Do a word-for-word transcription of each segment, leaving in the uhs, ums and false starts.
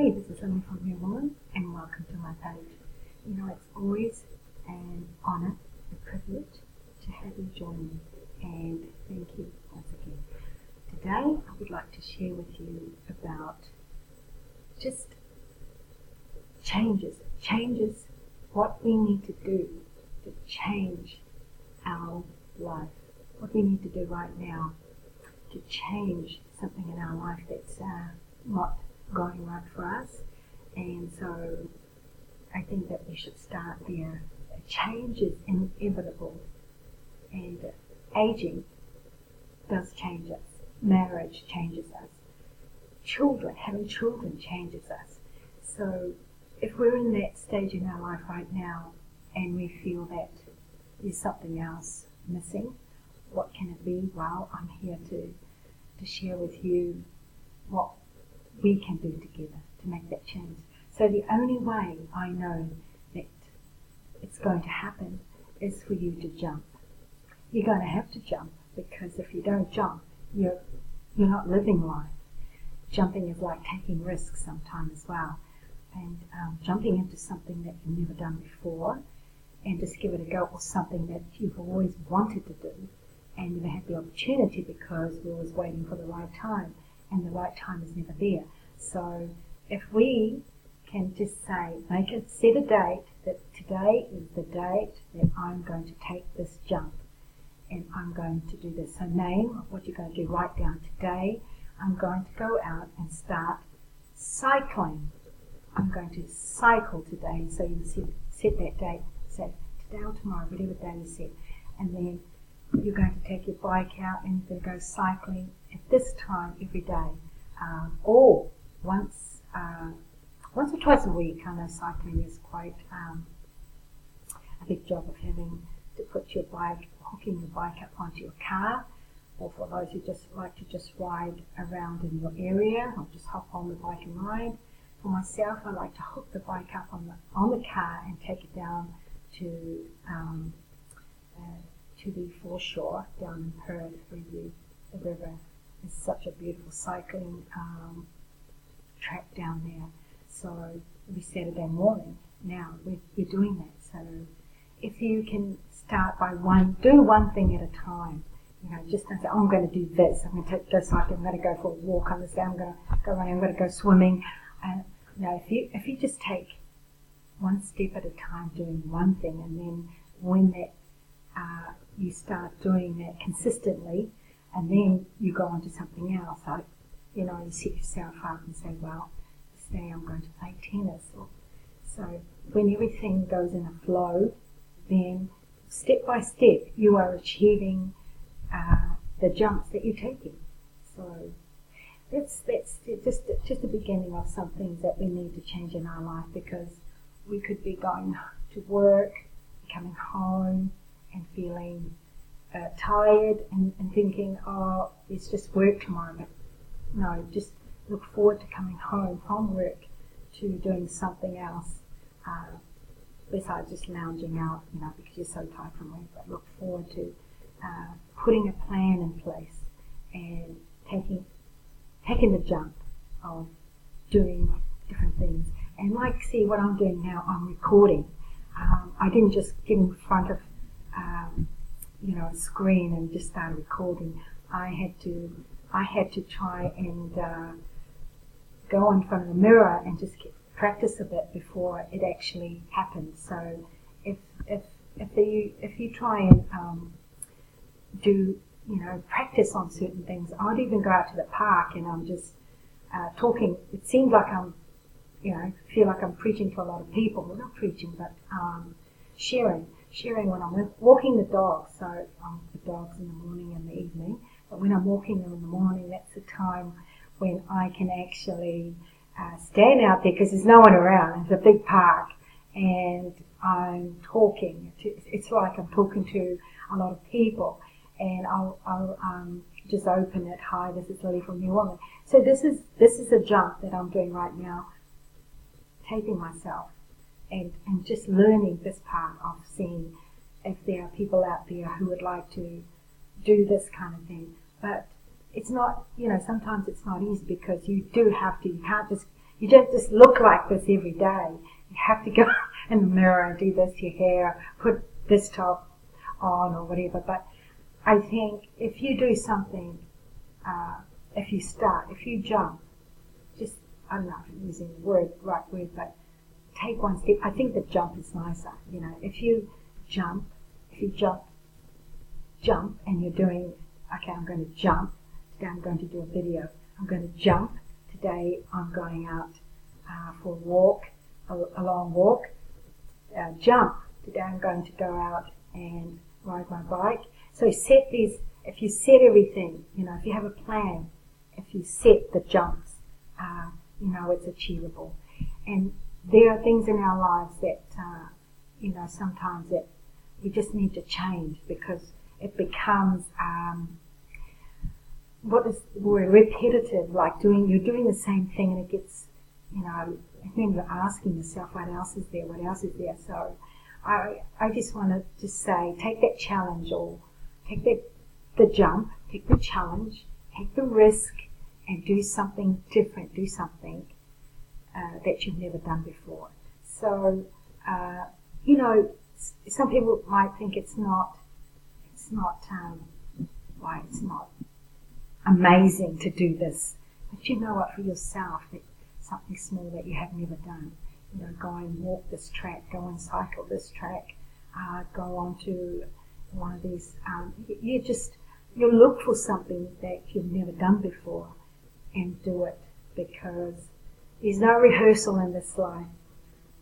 Hi, this is Lilly from Vermont, and welcome to my page. You know, it's always an honor, a privilege to have you join me, and thank you once again. Today, I would like to share with you about just changes, changes, what we need to do to change our life, what we need to do right now to change something in our life that's uh, not going right for us. And so I think that we should start there. Change is inevitable, and aging does change us. Marriage changes us. Children, having children changes us. So if we're in that stage in our life right now and we feel that there's something else missing, what can it be? Well, I'm here to to share with you what we can do together to make that change. So the only way I know that it's going to happen is for you to jump. You're going to have to jump, because if you don't jump, you're you're not living life. Jumping is like taking risks sometimes as well, and um, jumping into something that you've never done before, and just give it a go, or something that you've always wanted to do and never had the opportunity because we're always waiting for the right time. And the right time is never there. So if we can just say, make a set a date, that today is the date that I'm going to take this jump and I'm going to do this. So name what you're going to do. Write down, today I'm going to go out and start cycling. I'm going to cycle today. So you set, set that date, say today or tomorrow, whatever day you set. And then you're going to take your bike out and you're going to go cycling at this time every day, um, or once uh, once or twice a week. I know cycling is quite um, a big job of having to put your bike, hooking your bike up onto your car, or for those who just like to just ride around in your area, or just hop on the bike and ride. For myself, I like to hook the bike up on the on the car and take it down to um, uh, to the foreshore down in Perth, where you, the river. It's such a beautiful cycling um, track down there. So every Saturday morning now we're, we're doing that. So if you can start by one, do one thing at a time. You know, just don't say, oh, I'm going to do this. I'm going to take, go cycling. I'm going to go for a walk. I'm going to go running. I'm going to go swimming. And you know, if you if you just take one step at a time, doing one thing, and then when that uh, you start doing that consistently. And then you go on to something else. Like, you know, you set yourself up and say, well, this day I'm going to play tennis. Or, so when everything goes in a flow, then step by step you are achieving uh, the jumps that you're taking. So that's that's just just the beginning of some things that we need to change in our life, because we could be going to work, coming home, and feeling Uh, tired and, and thinking, oh, it's just work tomorrow. But no, just look forward to coming home from work, to doing something else uh, besides just lounging out, you know, because you're so tired from work. But look forward to uh, putting a plan in place and taking taking the jump of doing different things. And like, see what I'm doing now, I'm recording. Um, I didn't just get in front of um, you know, a screen and just started recording. I had to, I had to try and uh, go in front of the mirror and just get practice a bit before it actually happened. So, if if if you if you try and um, do you know practice on certain things, I'd even go out to the park and I'm just uh, talking. It seems like I'm, you know, feel like I'm preaching to a lot of people. Well, not preaching, but um, sharing. Sharing when I'm walking the dogs, so I'm with the dogs in the morning and the evening, but when I'm walking them in the morning, that's the time when I can actually uh, stand out there, because there's no one around. It's a big park and I'm talking. It's like I'm talking to a lot of people, and I'll, I'll um, just open it. Hi, this is Lilly from New Woman. So this is this is a jump that I'm doing right now, taping myself. And, and just learning this part of seeing if there are people out there who would like to do this kind of thing. But it's not, you know, sometimes it's not easy, because you do have to, you can't just You don't just look like this every day. You have to go in the mirror and do this, your hair, put this top on or whatever. But I think if you do something, uh, if you start, if you jump, just, I'm not using the word, right word, but take one step. I think the jump is nicer. You know, if you jump, if you jump, jump, and you're doing, okay, I'm going to jump. Today I'm going to do a video. I'm going to jump. Today I'm going out uh, for a walk, a, a long walk. Uh, jump. Today I'm going to go out and ride my bike. So set these, if you set everything, you know, if you have a plan, if you set the jumps, uh, you know, it's achievable. And there are things in our lives that, uh, you know, sometimes that we just need to change because it becomes, um, what is the word, repetitive, like doing, you're doing the same thing and it gets, you know, I remember asking yourself, what else is there, what else is there? So I I just want to just say, take that challenge or take that, the jump, take the challenge, take the risk and do something different, do something uh, that you've never done before. So, uh, you know, some people might think it's not, it's not, um, why it's not amazing to do this. But you know what, for yourself, it's something small that you have never done. You know, go and walk this track, go and cycle this track, uh, go on to one of these, um, you just, you look for something that you've never done before and do it because there's no rehearsal in this life.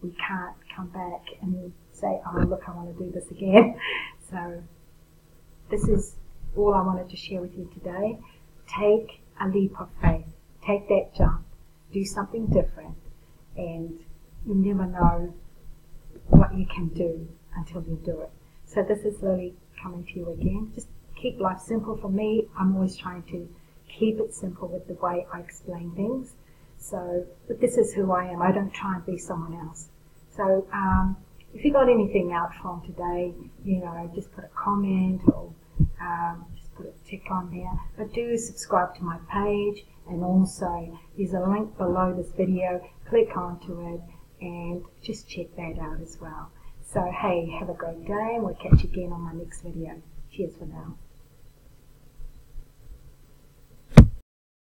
We can't come back and say, oh, look, I want to do this again. So this is all I wanted to share with you today. Take a leap of faith. Take that jump. Do something different. And you never know what you can do until you do it. So this is Lilly coming to you again. Just keep life simple for me. I'm always trying to keep it simple with the way I explain things. So, but this is who I am. I don't try and be someone else. So, um, if you got anything out from today, you know, just put a comment or um, just put a tick on there. But do subscribe to my page, and also there's a link below this video. Click onto it and just check that out as well. So, hey, have a great day and we'll catch you again on my next video. Cheers for now.